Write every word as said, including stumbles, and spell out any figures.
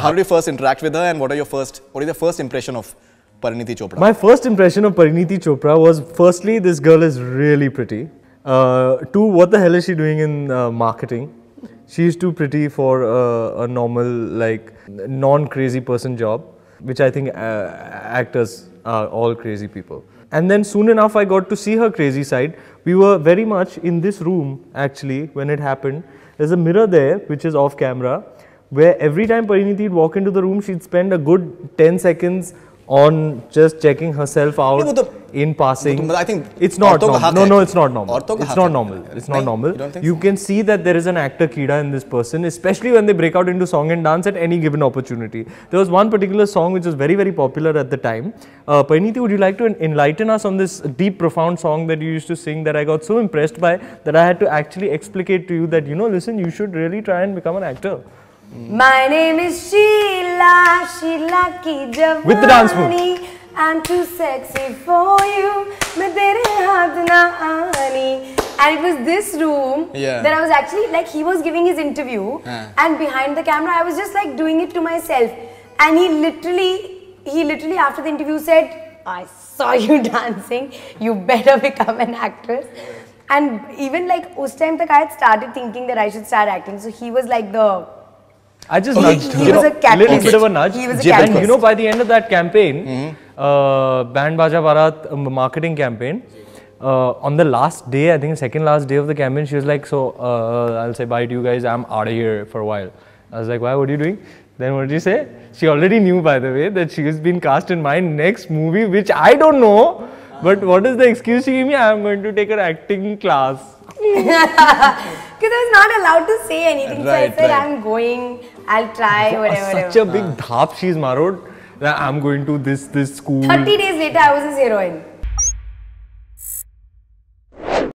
How did you first interact with her, and what are your first, what is your first impression of Parineeti Chopra? My first impression of Parineeti Chopra was, firstly, this girl is really pretty. Uh, two, what the hell is she doing in uh, marketing? She's too pretty for uh, a normal, like, non-crazy person job, which I think uh, actors are all crazy people. And then soon enough, I got to see her crazy side. We were very much in this room, actually, when it happened. There's a mirror there, which is off camera, where every time Parineeti would walk into the room, she'd spend a good ten seconds on just checking herself out yeah, but the, in passing. But I think it's not normal. No, no, it's not normal. It's not normal. It's not normal. You, you can see that there is an actor keeda in this person, especially when they break out into song and dance at any given opportunity. There was one particular song which was very, very popular at the time. Uh, Parineeti, would you like to enlighten us on this deep, profound song that you used to sing that I got so impressed by that I had to actually explicate to you that, you know, listen, you should really try and become an actor. My name is Sheila, Sheila Ki Jawani. With the dance move. I'm too sexy for you. Main tere haath na aani. And it was this room yeah. that I was actually, like, he was giving his interview, yeah. and behind the camera I was just like doing it to myself. And he literally, he literally after the interview said, I saw you dancing. You better become an actress. And even like us time tak I had started thinking that I should start acting. So he was like the. I just he, nudged her. He was a catalyst. Little bit of a nudge. He was a catalyst. And you know, by the end of that campaign, mm-hmm. uh, Band Baaja Baaraat um, marketing campaign, uh, on the last day, I think second last day of the campaign, she was like, so uh, I'll say bye to you guys, I'm out of here for a while. I was like, why, what are you doing? Then what did you say? She already knew, by the way, that she has been cast in my next movie, which I don't know. But what is the excuse she gave me? I'm going to take an acting class. Because I was not allowed to say anything, right, so I said, right. I'm going, I'll try, whatever. Such whatever. a big dhap she's marot that I'm going to this, this school. thirty days later, I was his heroine.